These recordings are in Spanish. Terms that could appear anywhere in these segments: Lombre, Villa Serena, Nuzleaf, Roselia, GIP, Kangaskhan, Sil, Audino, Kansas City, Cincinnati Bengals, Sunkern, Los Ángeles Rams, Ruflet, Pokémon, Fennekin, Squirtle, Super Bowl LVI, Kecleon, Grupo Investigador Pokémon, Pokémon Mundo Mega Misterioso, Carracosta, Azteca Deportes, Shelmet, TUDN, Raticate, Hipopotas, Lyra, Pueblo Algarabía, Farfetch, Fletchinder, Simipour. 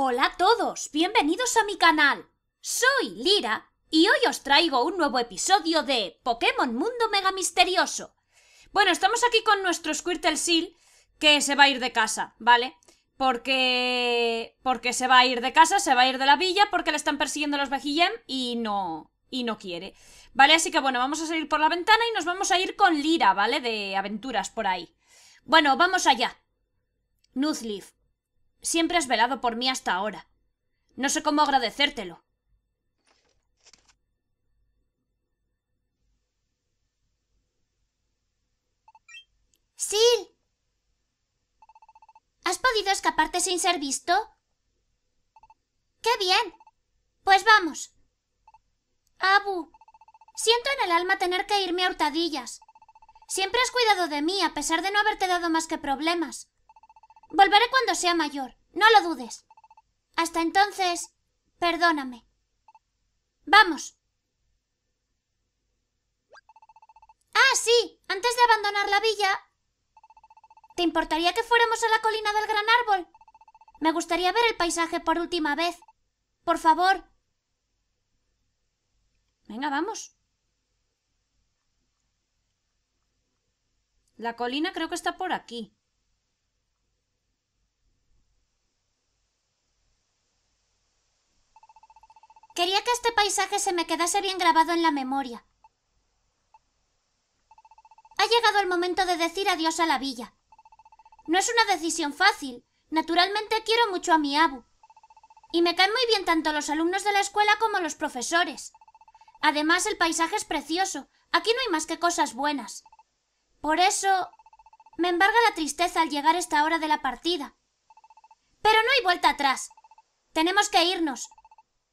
Hola a todos, bienvenidos a mi canal. Soy Lyra y hoy os traigo un nuevo episodio de Pokémon Mundo Mega Misterioso. Bueno, estamos aquí con nuestro Squirtle Sil, que se va a ir de casa, ¿vale? Porque se va a ir de casa, se va a ir de la villa, porque le están persiguiendo los vejillem y no quiere, ¿vale? Así que bueno, vamos a salir por la ventana y nos vamos a ir con Lyra, ¿vale? De aventuras por ahí. Bueno, vamos allá. Nuzleaf, siempre has velado por mí hasta ahora. No sé cómo agradecértelo. ¡Sil! ¿Has podido escaparte sin ser visto? ¡Qué bien! Pues vamos. Abu, siento en el alma tener que irme a hurtadillas. Siempre has cuidado de mí, a pesar de no haberte dado más que problemas. Volveré cuando sea mayor, no lo dudes. Hasta entonces, perdóname. ¡Vamos! ¡Ah, sí! Antes de abandonar la villa, ¿te importaría que fuéramos a la colina del gran árbol? Me gustaría ver el paisaje por última vez. Por favor. Venga, vamos. La colina creo que está por aquí. Quería que este paisaje se me quedase bien grabado en la memoria. Ha llegado el momento de decir adiós a la villa. No es una decisión fácil. Naturalmente quiero mucho a mi abu. Y me caen muy bien tanto los alumnos de la escuela como los profesores. Además, el paisaje es precioso. Aquí no hay más que cosas buenas. Por eso, me embarga la tristeza al llegar esta hora de la partida. Pero no hay vuelta atrás. Tenemos que irnos.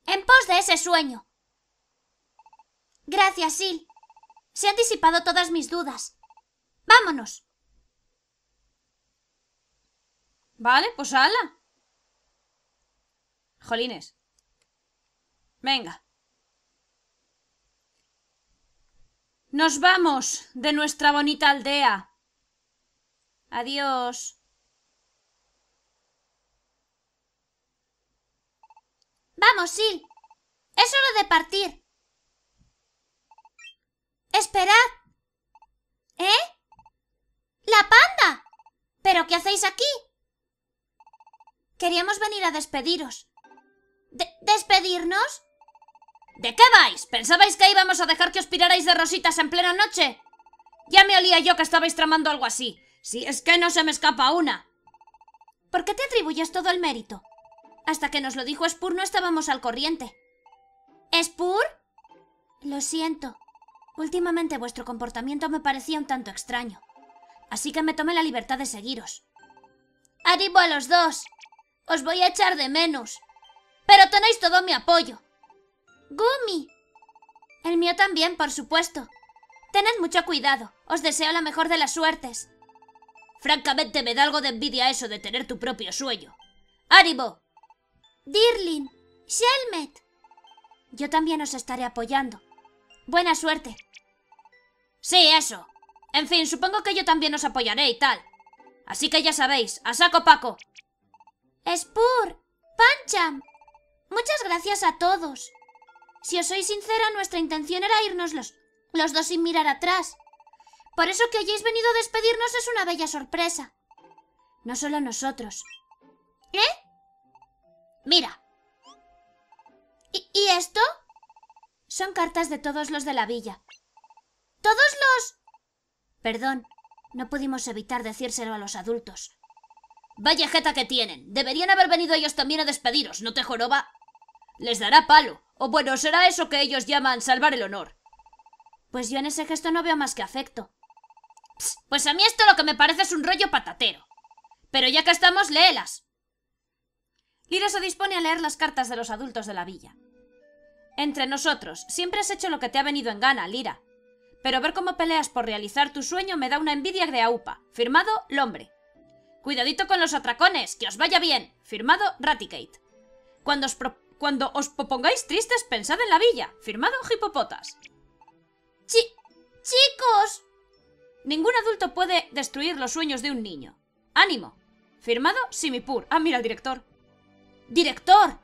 En pos de ese sueño. Gracias, Sil. Se han disipado todas mis dudas. ¡Vámonos! Vale, pues hala. Jolines. Venga. ¡Nos vamos de nuestra bonita aldea! ¡Adiós! ¡Vamos, Sil! ¡Es hora de partir! ¡Esperad! ¿Eh? ¡La panda! ¿Pero qué hacéis aquí? Queríamos venir a despediros. ¿Despedirnos? ¿De qué vais? ¿Pensabais que íbamos a dejar que os pirarais de rositas en plena noche? Ya me olía yo que estabais tramando algo así. Si es que no se me escapa una. ¿Por qué te atribuyes todo el mérito? Hasta que nos lo dijo Spur no estábamos al corriente. ¿Spur? Lo siento. Últimamente vuestro comportamiento me parecía un tanto extraño. Así que me tomé la libertad de seguiros. ¡Arribo a los dos! Os voy a echar de menos. Pero tenéis todo mi apoyo. ¡Gumi! El mío también, por supuesto. Tened mucho cuidado. Os deseo la mejor de las suertes. Francamente me da algo de envidia eso de tener tu propio sueño. ¡Ánimo! Dirlin, Shelmet. Yo también os estaré apoyando. Buena suerte. Sí, eso. En fin, supongo que yo también os apoyaré y tal. Así que ya sabéis, a saco Paco. Spur, Pancham. Muchas gracias a todos. Si os soy sincera, nuestra intención era irnos los dos sin mirar atrás. Por eso que hayáis venido a despedirnos es una bella sorpresa. No solo nosotros. ¿Eh? Mira. ¿Y esto? Son cartas de todos los de la villa. ¡Todos los...! Perdón, no pudimos evitar decírselo a los adultos. Vaya jeta que tienen. Deberían haber venido ellos también a despediros, ¿no te joroba? Les dará palo. O bueno, será eso que ellos llaman salvar el honor. Pues yo en ese gesto no veo más que afecto. Psst, pues a mí esto lo que me parece es un rollo patatero. Pero ya que estamos, léelas. Lyra se dispone a leer las cartas de los adultos de la villa. Entre nosotros, siempre has hecho lo que te ha venido en gana, Lyra. Pero ver cómo peleas por realizar tu sueño me da una envidia de aupa. Firmado, Lombre. Cuidadito con los atracones, que os vaya bien. Firmado, Raticate. Cuando os pongáis tristes, pensad en la villa. Firmado, Hipopotas. ¡Chicos! Ningún adulto puede destruir los sueños de un niño. ¡Ánimo! Firmado, Simipour. Ah, mira, el director. ¡Director!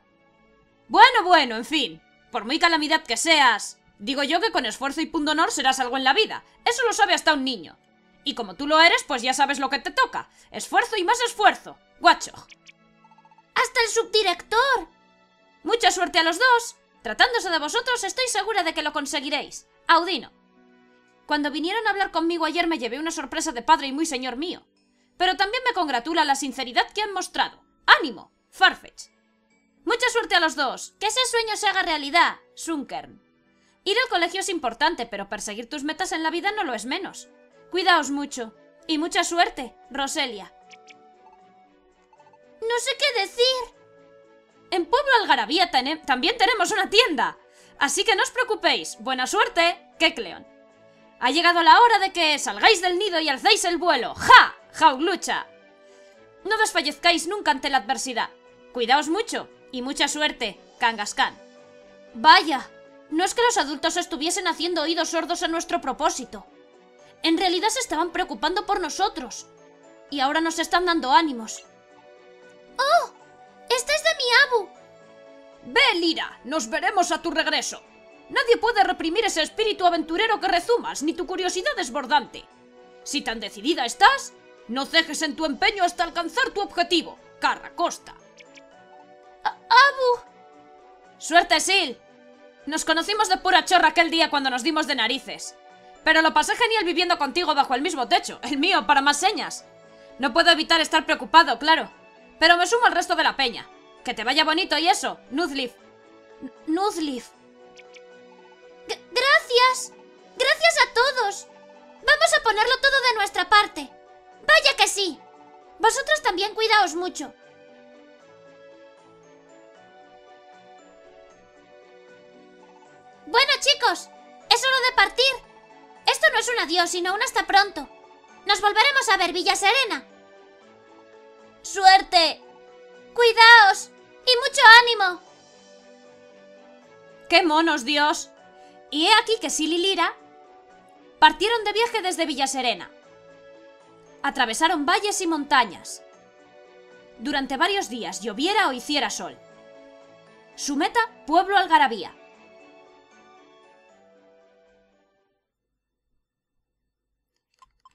Bueno, en fin. Por muy calamidad que seas, digo yo que con esfuerzo y pundonor serás algo en la vida. Eso lo sabe hasta un niño. Y como tú lo eres, pues ya sabes lo que te toca. Esfuerzo y más esfuerzo. Guacho. ¡Hasta el subdirector! Mucha suerte a los dos. Tratándose de vosotros, estoy segura de que lo conseguiréis. Audino. Cuando vinieron a hablar conmigo ayer me llevé una sorpresa de padre y muy señor mío. Pero también me congratula la sinceridad que han mostrado. ¡Ánimo! Farfetch. Mucha suerte a los dos. Que ese sueño se haga realidad, Sunkern. Ir al colegio es importante, pero perseguir tus metas en la vida no lo es menos. Cuidaos mucho. Y mucha suerte, Roselia. No sé qué decir. En Pueblo Algarabía también tenemos una tienda. Así que no os preocupéis. Buena suerte, Kecleon. Ha llegado la hora de que salgáis del nido y alzáis el vuelo. ¡Ja! ¡Jauglucha! No desfallezcáis nunca ante la adversidad. Cuidaos mucho. Y mucha suerte, Kangaskhan. Vaya, no es que los adultos estuviesen haciendo oídos sordos a nuestro propósito. En realidad se estaban preocupando por nosotros. Y ahora nos están dando ánimos. ¡Oh! ¡Esta es de mi abu! Ve, Lyra, nos veremos a tu regreso. Nadie puede reprimir ese espíritu aventurero que rezumas, ni tu curiosidad desbordante. Si tan decidida estás, no cejes en tu empeño hasta alcanzar tu objetivo, Carracosta. ¡Abu! ¡Suerte, Sil! Nos conocimos de pura chorra aquel día cuando nos dimos de narices. Pero lo pasé genial viviendo contigo bajo el mismo techo, el mío, para más señas. No puedo evitar estar preocupado, claro. Pero me sumo al resto de la peña. Que te vaya bonito y eso, Nuzleaf. Nuzleaf. ¡Gracias! ¡Gracias a todos! Vamos a ponerlo todo de nuestra parte. ¡Vaya que sí! Vosotros también cuidaos mucho. Bueno, chicos, es hora de partir. Esto no es un adiós, sino un hasta pronto. Nos volveremos a ver, Villa Serena. ¡Suerte! ¡Cuidaos! ¡Y mucho ánimo! ¡Qué monos, Dios! Y he aquí que Sil y Lyra partieron de viaje desde Villa Serena. Atravesaron valles y montañas. Durante varios días, lloviera o hiciera sol. Su meta, Pueblo Algarabía.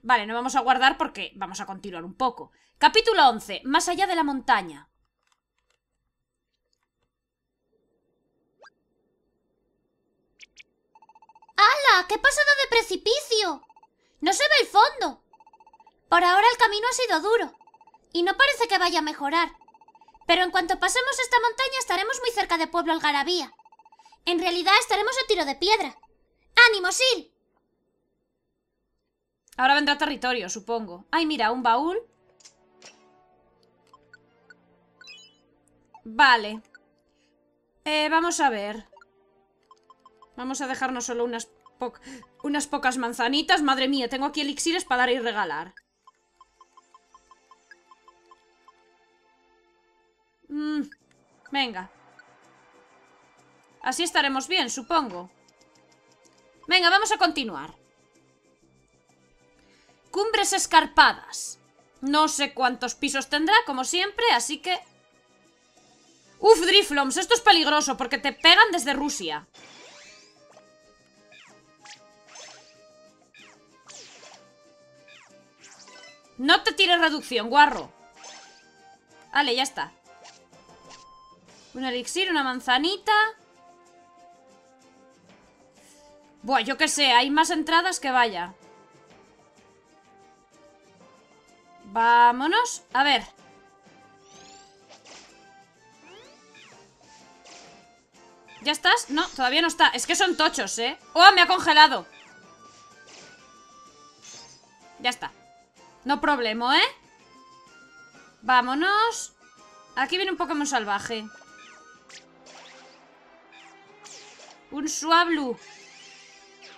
Vale, no vamos a guardar porque vamos a continuar un poco. Capítulo 11. Más allá de la montaña. ¡Hala! ¡Qué pasada de precipicio! ¡No se ve el fondo! Por ahora el camino ha sido duro. Y no parece que vaya a mejorar. Pero en cuanto pasemos esta montaña estaremos muy cerca de Pueblo Algarabía. En realidad estaremos a tiro de piedra. ¡Ánimo, Sil! Ahora vendrá territorio, supongo. Ay, mira, un baúl. Vale. Vamos a ver. Vamos a dejarnos solo unas pocas manzanitas. Madre mía, tengo aquí elixires para dar y regalar. Venga. Así estaremos bien, supongo. Venga, vamos a continuar. Cumbres escarpadas. No sé cuántos pisos tendrá, como siempre, así que... ¡Uf, Drifloms! Esto es peligroso, porque te pegan desde Rusia. No te tires reducción, guarro. Vale, ya está. Un elixir, una manzanita... Buah, yo qué sé, hay más entradas que vaya... Vámonos, a ver. ¿Ya estás? No, todavía no está. Es que son tochos, ¿eh? ¡Oh, me ha congelado! Ya está. No problema, ¿eh? Vámonos. Aquí viene un Pokémon salvaje. Un Swablu.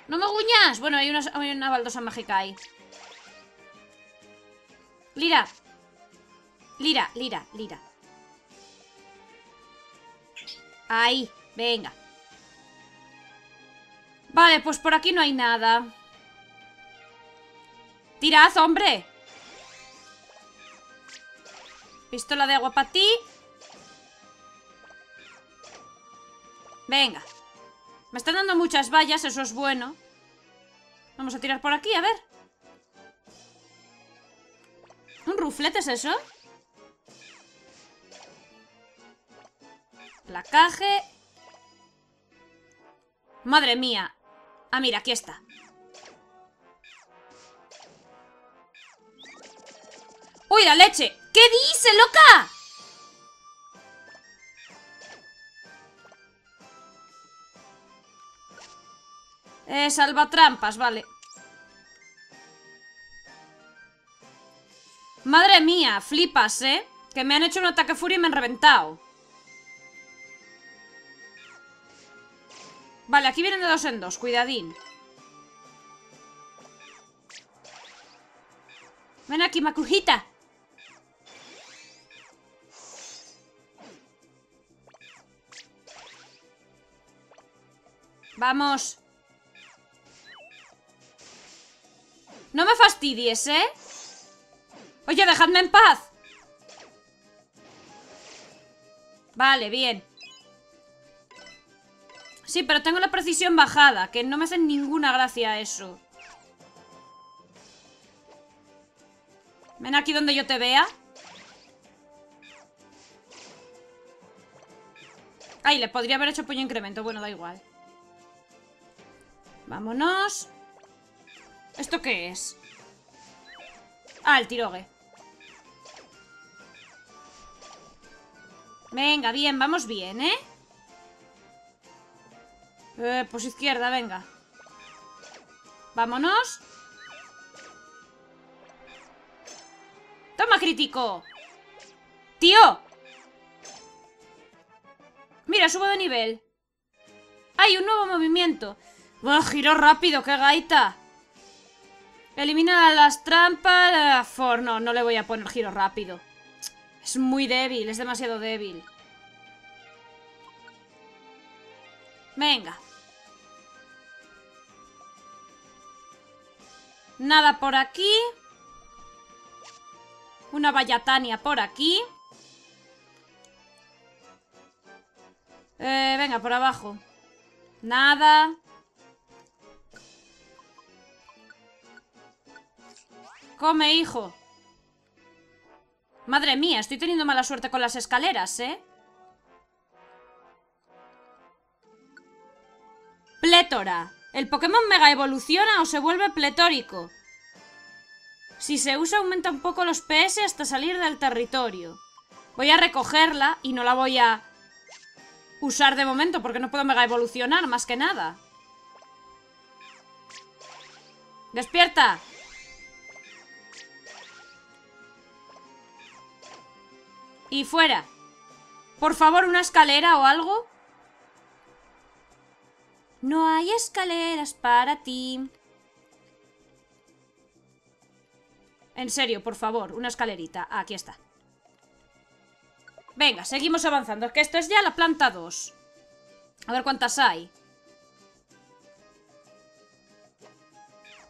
¡No me guñas! Bueno, hay una baldosa mágica ahí. Lyra, Lyra, Lyra, Lyra. Ahí, venga. Vale, pues por aquí no hay nada. ¡Tirad, hombre! Pistola de agua para ti. Venga. Me están dando muchas vallas, eso es bueno. Vamos a tirar por aquí, a ver. ¿Un Ruflet es eso? Placaje. Madre mía. Ah, mira, aquí está. ¡Uy, la leche! ¿Qué dice, loca? Salvatrampas, vale. Madre mía, flipas, ¿eh? Que me han hecho un ataque furia y me han reventado. Vale, aquí vienen de dos en dos, cuidadín. Ven aquí, Macujita. Vamos. No me fastidies, ¿eh? Oye, dejadme en paz. Vale, bien. Sí, pero tengo la precisión bajada, que no me hace ninguna gracia eso. Ven aquí donde yo te vea. Ay, le podría haber hecho puño incremento. Bueno, da igual. Vámonos. ¿Esto qué es? Ah, el tirogue. Venga, bien, vamos bien, ¿eh? Pues izquierda, venga. Vámonos. ¡Toma, crítico! ¡Tío! Mira, subo de nivel. ¡Hay un nuevo movimiento! ¡Buah, giro rápido, qué gaita! Elimina las trampas... For... No, no le voy a poner giro rápido. Es muy débil, es demasiado débil. Venga. Nada por aquí. Una vallatania por aquí. Venga, por abajo. Nada. Come, hijo. Madre mía, estoy teniendo mala suerte con las escaleras, ¿eh? Plétora. El Pokémon mega evoluciona o se vuelve pletórico. Si se usa, aumenta un poco los PS hasta salir del territorio. Voy a recogerla y no la voy a usar de momento porque no puedo mega evolucionar, más que nada. ¡Despierta! Y fuera. Por favor, una escalera o algo. No hay escaleras para ti. En serio, por favor, una escalerita. Ah, aquí está. Venga, seguimos avanzando. Que esto es ya la planta 2. A ver cuántas hay.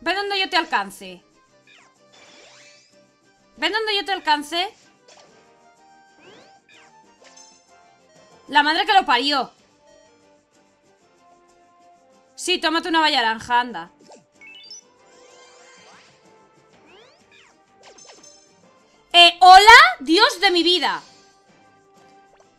Ve donde yo te alcance. Ve donde yo te alcance. ¡La madre que lo parió! Sí, tómate una baya naranja, anda. ¿Hola? ¡Dios de mi vida!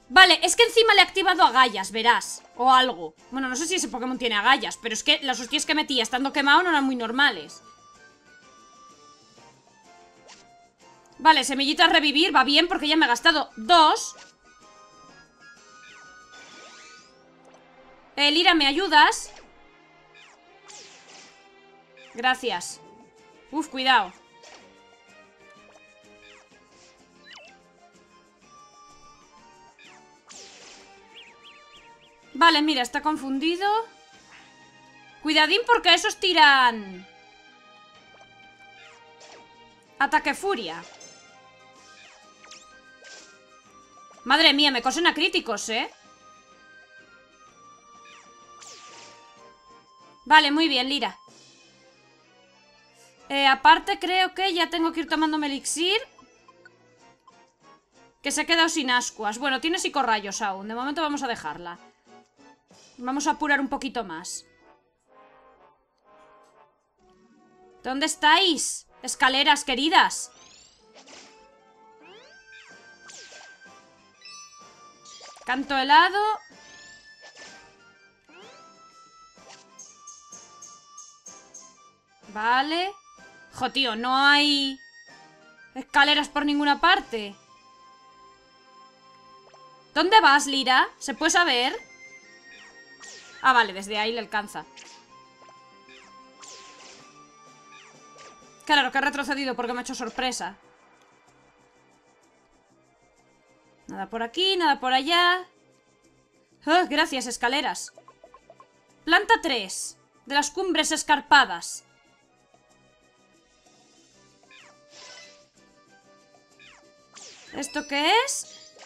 Vale, es que encima le he activado agallas, verás. O algo. Bueno, no sé si ese Pokémon tiene agallas, pero es que las hostias que metía estando quemado no eran muy normales. Vale, semillita a revivir, va bien porque ya me he gastado dos... Lyra, ¿me ayudas? Gracias. Uf, cuidado. Vale, mira, está confundido. Cuidadín porque esos tiran... Ataque furia. Madre mía, me cosen a críticos, ¿eh? Vale, muy bien, Lyra. Aparte creo que ya tengo que ir tomándome elixir. Que se ha quedado sin ascuas. Bueno, tiene psicorrayos aún. De momento vamos a dejarla. Vamos a apurar un poquito más. ¿Dónde estáis? Escaleras, queridas. Canto helado. Vale. Jo, tío, no hay escaleras por ninguna parte. ¿Dónde vas, Lyra? ¿Se puede saber? Ah, vale, desde ahí le alcanza. Claro, que ha retrocedido porque me ha hecho sorpresa. Nada por aquí, nada por allá. Oh, gracias, escaleras. Planta 3 de las cumbres escarpadas. ¿Esto qué es?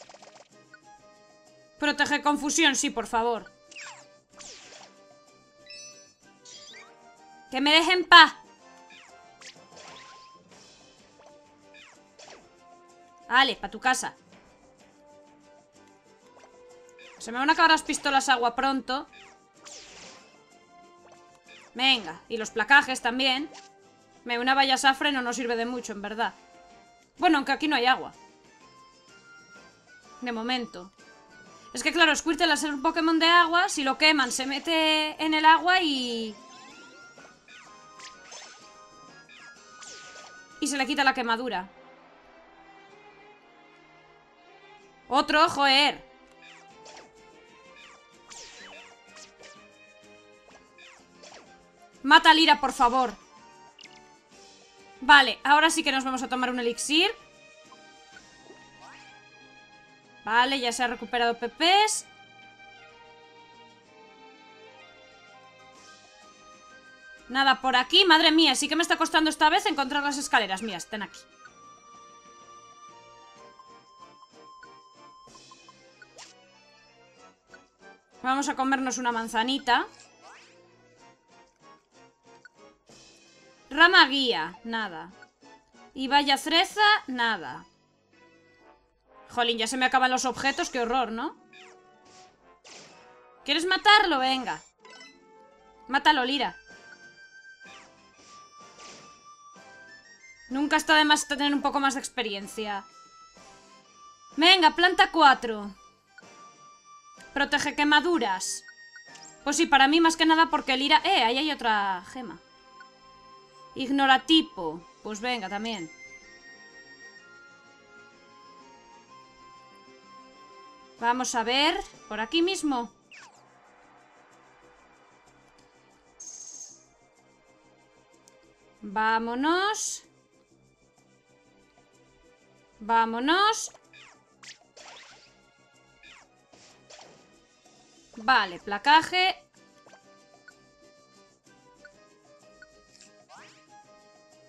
Protege confusión, sí, por favor. Que me dejen paz. Vale, pa' tu casa. Se me van a acabar las pistolas agua pronto. Venga, y los placajes también. Una valla safre no nos sirve de mucho, en verdad. Bueno, aunque aquí no hay agua. De momento. Es que claro, Squirtle al ser un Pokémon de agua, si lo queman se mete en el agua y... y se le quita la quemadura. ¡Otro, joder! Mata a Lyra, por favor. Vale, ahora sí que nos vamos a tomar un elixir. Vale, ya se ha recuperado PPs. Nada por aquí. Madre mía, sí que me está costando esta vez encontrar las escaleras. Mira, están aquí. Vamos a comernos una manzanita. Rama guía, nada. Y vaya cereza, nada. Jolín, ya se me acaban los objetos, qué horror, ¿no? ¿Quieres matarlo? Venga. Mátalo, Lyra. Nunca está de más tener un poco más de experiencia. Venga, planta 4. Protege quemaduras. Pues sí, para mí más que nada porque Lyra... ahí hay otra gema. Ignora tipo. Pues venga, también. Vamos a ver... por aquí mismo. Vámonos. Vámonos. Vale, placaje.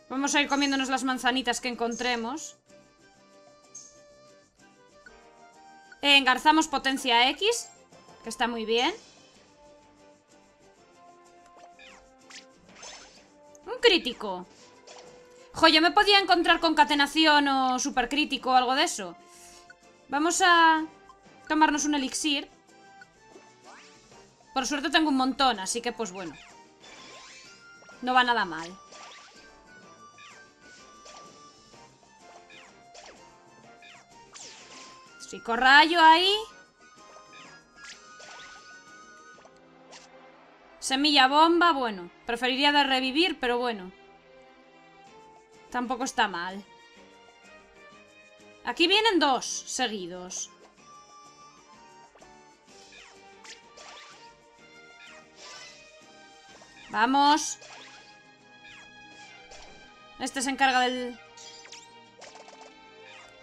Vamos a ir comiéndonos las manzanitas que encontremos. Engarzamos potencia X, que está muy bien. Un crítico. Joder, me podía encontrar concatenación o supercrítico o algo de eso. Vamos a tomarnos un elixir. Por suerte tengo un montón, así que pues bueno. No va nada mal. Psicorrayo ahí. Semilla bomba, bueno. Preferiría de revivir, pero bueno. Tampoco está mal. Aquí vienen dos seguidos. Vamos. Este se encarga del...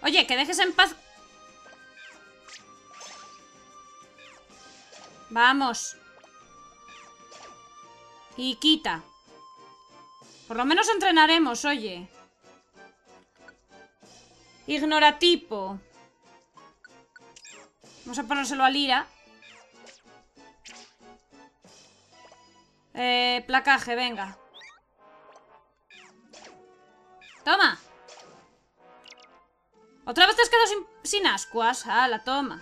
Oye, que dejes en paz... Vamos. Y quita. Por lo menos entrenaremos, oye. Ignora tipo. Vamos a ponérselo a Lyra. Placaje, venga. Toma. Otra vez te has quedado sin ascuas. Ah, la toma.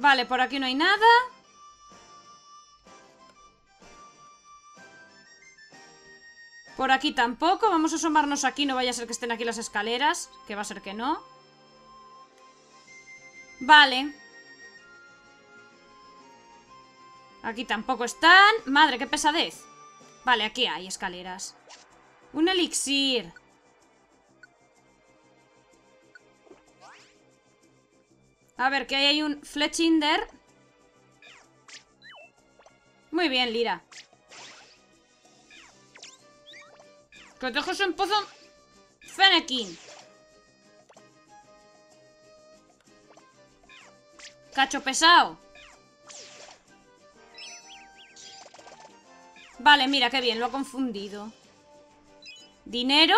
Vale, por aquí no hay nada. Por aquí tampoco. Vamos a asomarnos aquí. No vaya a ser que estén aquí las escaleras, que va a ser que no. Vale. Aquí tampoco están. Madre, qué pesadez. Vale, aquí hay escaleras. Un elixir. A ver, que ahí hay un Fletchinder. Muy bien, Lyra. Que te dejes en pozo. Fennekin. Cacho pesado. Vale, mira, qué bien, lo ha confundido. ¿Dinero?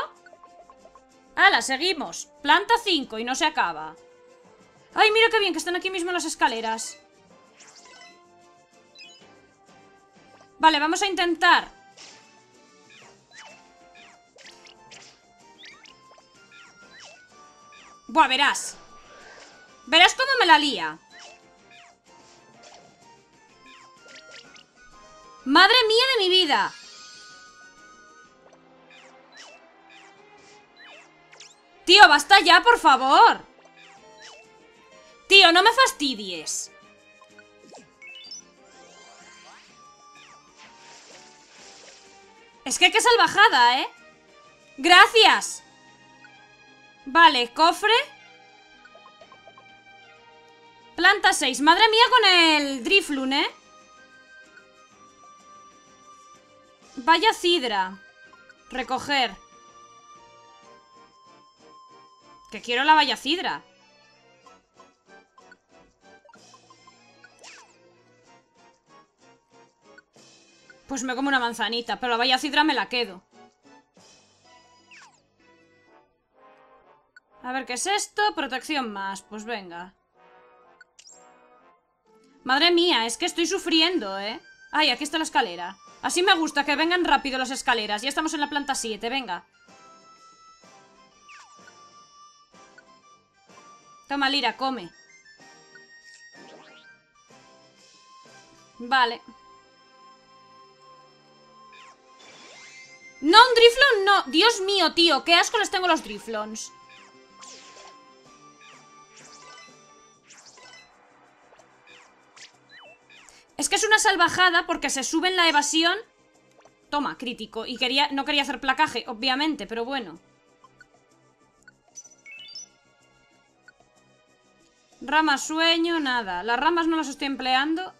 ¡Hala, seguimos! Planta 5 y no se acaba. ¡Ay, mira qué bien, que están aquí mismo las escaleras! Vale, vamos a intentar. Buah, verás. Verás cómo me la lía. ¡Madre mía de mi vida! Tío, basta ya, por favor. Tío, no me fastidies. Es que qué salvajada, ¿eh? ¡Gracias! Vale, cofre. Planta 6. Madre mía con el Driflom, ¿eh? Vaya sidra. Recoger. Que quiero la vaya sidra. Pues me como una manzanita, pero la vaya sidra me la quedo. A ver, ¿qué es esto? Protección más, pues venga. Madre mía, es que estoy sufriendo, ¿eh? Ay, aquí está la escalera. Así me gusta, que vengan rápido las escaleras. Ya estamos en la planta 7, venga. Toma, Lyra, come. Vale. No, un Driflom no. Dios mío, tío, qué asco les tengo los Drifloms. Es que es una salvajada porque se sube en la evasión. Toma, crítico. Y no quería hacer placaje, obviamente, pero bueno. Rama sueño, nada. Las ramas no las estoy empleando.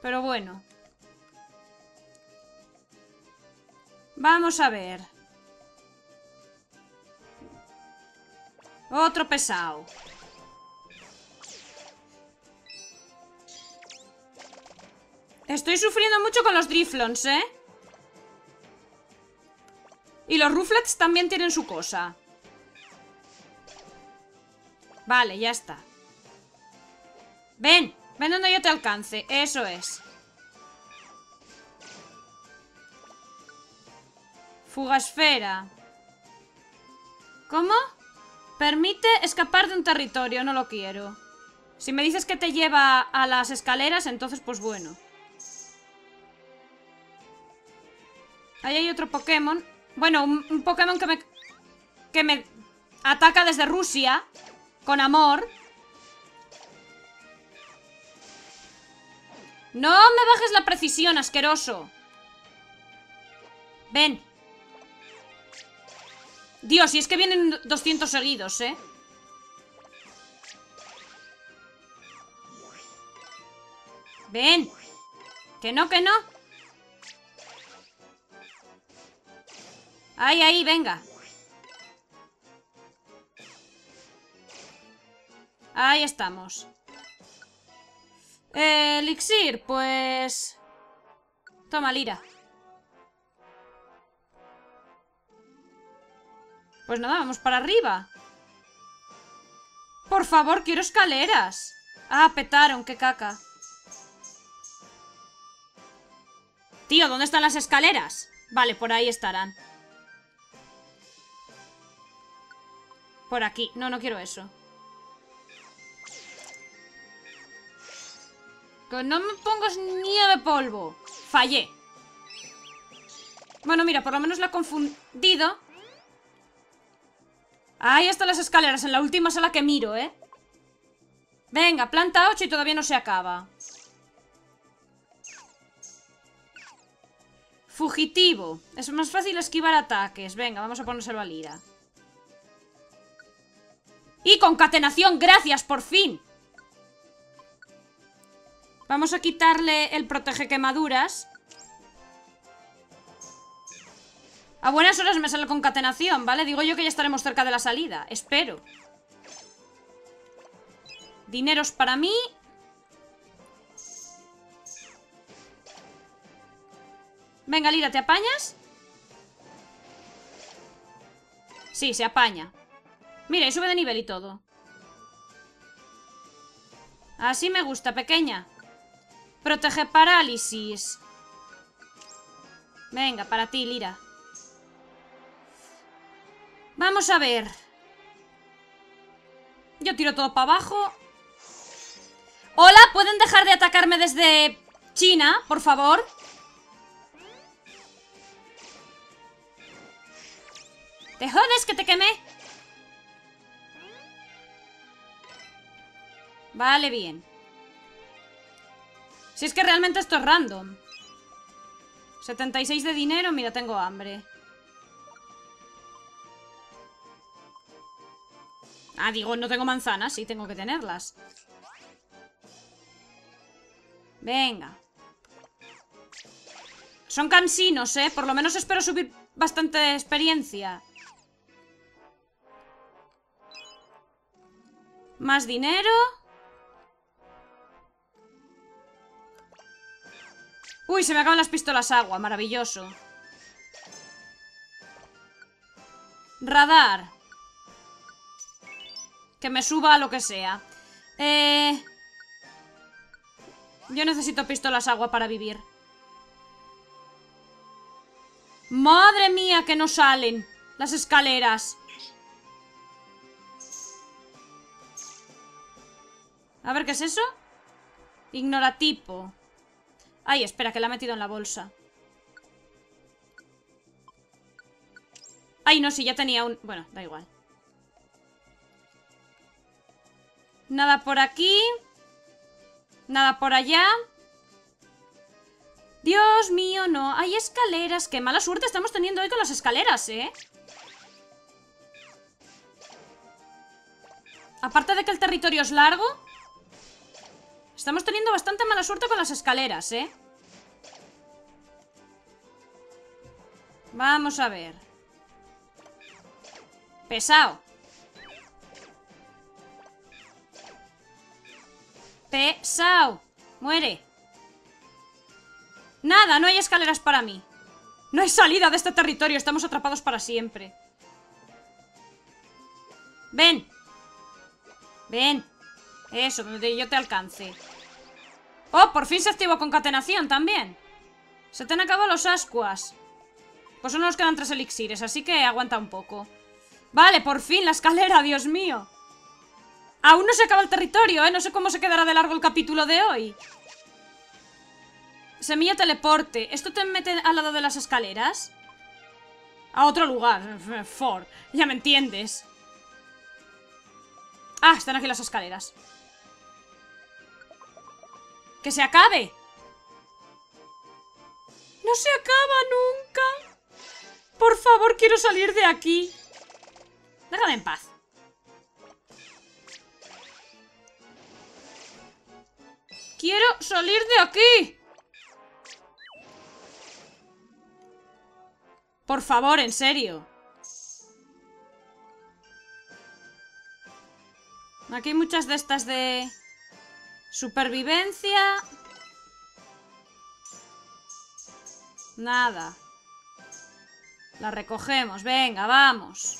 Pero bueno. Vamos a ver. Otro pesado. Estoy sufriendo mucho con los Driflons, ¿eh? Y los Ruflets también tienen su cosa. Vale, ya está. Ven, ven donde yo te alcance. Eso es. Fugasfera. ¿Cómo? Permite escapar de un territorio, no lo quiero. Si me dices que te lleva a las escaleras, entonces pues bueno. Ahí hay otro Pokémon. Bueno, un Pokémon que me ataca desde Rusia. Con amor. No me bajes la precisión, asqueroso. Ven. Dios, y es que vienen 200 seguidos, ¿eh? Ven. Que no, que no. Ahí, ahí, venga. Ahí estamos. Elixir, pues... Toma, Lyra. Pues nada, vamos para arriba. Por favor, quiero escaleras. Ah, petaron, qué caca. Tío, ¿dónde están las escaleras? Vale, por ahí estarán. Por aquí. No, no quiero eso. Que no me pongas nieve polvo. Fallé. Bueno, mira, por lo menos la he confundido. Ahí están las escaleras, en la última sala que miro, ¿eh? Venga, planta 8 y todavía no se acaba. Fugitivo. Es más fácil esquivar ataques. Venga, vamos a ponérselo a Lyra. ¡Y concatenación! ¡Gracias, por fin! Vamos a quitarle el protege quemaduras. A buenas horas me sale concatenación, ¿vale? Digo yo que ya estaremos cerca de la salida. Espero. Dineros para mí. Venga, Lyra, ¿te apañas? Sí, se apaña. Mira, y sube de nivel y todo. Así me gusta, pequeña. Protege parálisis. Venga, para ti, Lyra. Vamos a ver. Yo tiro todo para abajo. Hola, ¿pueden dejar de atacarme desde China, por favor? ¿Te jodes que te quemé? Vale, bien. Si es que realmente esto es random. 76 de dinero, mira, tengo hambre. Ah, digo, no tengo manzanas, sí, tengo que tenerlas. Venga. Son cansinos, ¿eh? Por lo menos espero subir bastante experiencia. Más dinero. Uy, se me acaban las pistolas agua, maravilloso. Radar. Que me suba a lo que sea. Yo necesito pistolas agua para vivir. ¡Madre mía que no salen las escaleras! A ver, ¿qué es eso? Ignoratipo. Ay, espera, que la ha metido en la bolsa. Ay, no, sí, ya tenía un... Bueno, da igual. Nada por aquí. Nada por allá. Dios mío, no. Hay escaleras. Qué mala suerte estamos teniendo hoy con las escaleras, ¿eh? Aparte de que el territorio es largo, estamos teniendo bastante mala suerte con las escaleras, ¿eh? Vamos a ver. Pesado. Pesao. Muere. Nada, no hay escaleras para mí. No hay salida de este territorio. Estamos atrapados para siempre. Ven. Ven. Eso, donde yo te alcance. Oh, por fin se activó concatenación también. Se te han acabado los ascuas. Pues solo nos quedan 3 elixires, así que aguanta un poco. Vale, por fin la escalera, Dios mío. Aún no se acaba el territorio, ¿eh? No sé cómo se quedará de largo el capítulo de hoy. Semilla teleporte. ¿Esto te mete al lado de las escaleras? A otro lugar. Ford. Ya me entiendes. Ah, están aquí las escaleras. ¡Que se acabe! ¡No se acaba nunca! Por favor, quiero salir de aquí. Déjame en paz. ¡Quiero salir de aquí! Por favor, en serio. Aquí hay muchas de estas de... supervivencia. Nada. La recogemos. Venga, vamos.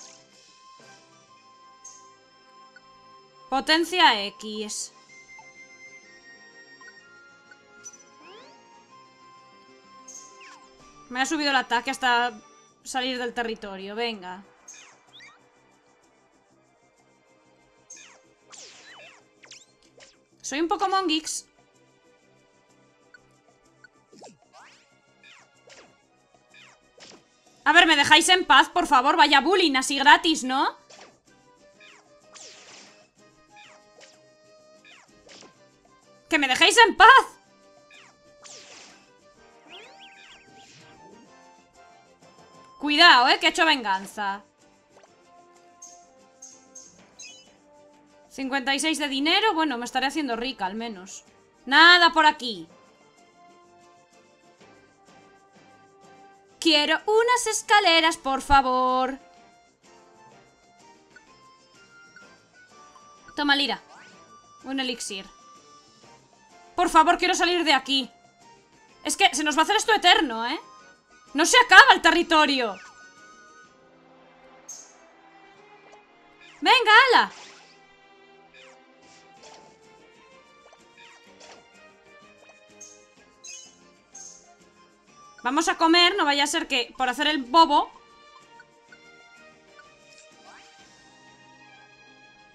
Potencia X. Me ha subido el ataque hasta salir del territorio. Venga. Soy un Pokémon Geeks. A ver, ¿me dejáis en paz, por favor? Vaya bullying, así gratis, ¿no? ¡Que me dejéis en paz! Cuidado, que he hecho venganza. 56 de dinero. Bueno, me estaré haciendo rica, al menos. Nada por aquí. Quiero unas escaleras, por favor. Toma, Lyra. Un elixir. Por favor, quiero salir de aquí. Es que se nos va a hacer esto eterno, ¿eh? ¡No se acaba el territorio! ¡Venga, ala! Vamos a comer, no vaya a ser que por hacer el bobo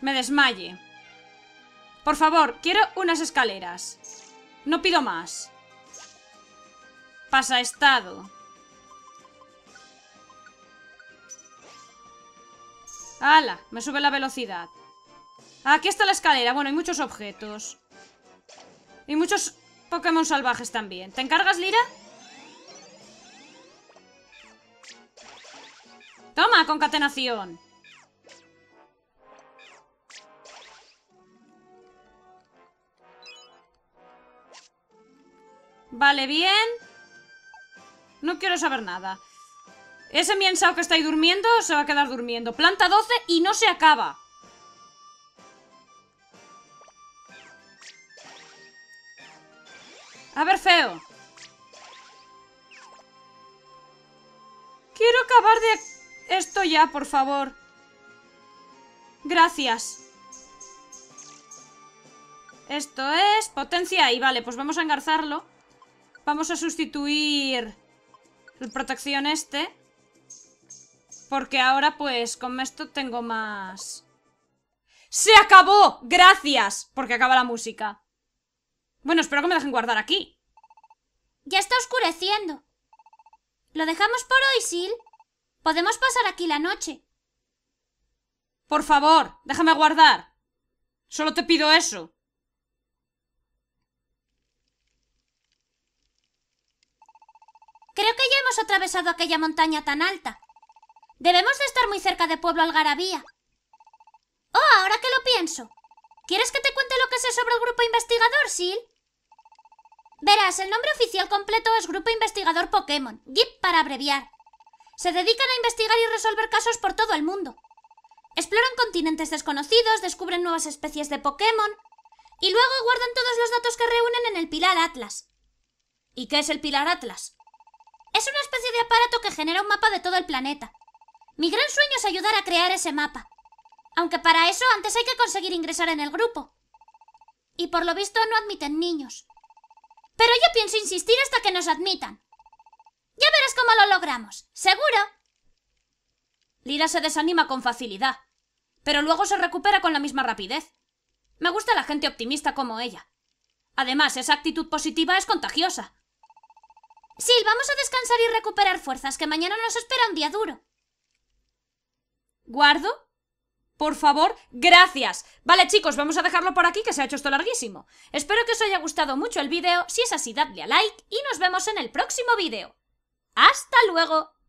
me desmaye. Por favor, quiero unas escaleras. No pido más. Pasa estado. ¡Hala! Me sube la velocidad. Aquí está la escalera. Bueno, hay muchos objetos. Y muchos Pokémon salvajes también. ¿Te encargas, Lyra? ¡Toma, concatenación! Vale, bien. No quiero saber nada. Ese miensao que está ahí durmiendo se va a quedar durmiendo. Planta 12 y no se acaba. A ver, feo. Quiero acabar de esto ya, por favor. Gracias. Esto es potencia y vale, pues vamos a engarzarlo. Vamos a sustituir el protección este. Porque ahora, pues, con esto tengo más... ¡Se acabó! ¡Gracias! Porque acaba la música. Bueno, espero que me dejen guardar aquí. Ya está oscureciendo. ¿Lo dejamos por hoy, Sil? Podemos pasar aquí la noche. Por favor, déjame guardar. Solo te pido eso. Creo que ya hemos atravesado aquella montaña tan alta. Debemos de estar muy cerca de Pueblo Algarabía. Oh, ahora que lo pienso. ¿Quieres que te cuente lo que sé sobre el Grupo Investigador, Sil? Verás, el nombre oficial completo es Grupo Investigador Pokémon, GIP para abreviar. Se dedican a investigar y resolver casos por todo el mundo. Exploran continentes desconocidos, descubren nuevas especies de Pokémon y luego guardan todos los datos que reúnen en el Pilar Atlas. ¿Y qué es el Pilar Atlas? Es una especie de aparato que genera un mapa de todo el planeta. Mi gran sueño es ayudar a crear ese mapa. Aunque para eso antes hay que conseguir ingresar en el grupo. Y por lo visto no admiten niños. Pero yo pienso insistir hasta que nos admitan. Ya verás cómo lo logramos, seguro. Lyra se desanima con facilidad, pero luego se recupera con la misma rapidez. Me gusta la gente optimista como ella. Además, esa actitud positiva es contagiosa. Sil, vamos a descansar y recuperar fuerzas, que mañana nos espera un día duro. ¿Guardo? Por favor, gracias. Vale, chicos, vamos a dejarlo por aquí, que se ha hecho esto larguísimo. Espero que os haya gustado mucho el vídeo. Si es así, dadle a like y nos vemos en el próximo vídeo. ¡Hasta luego!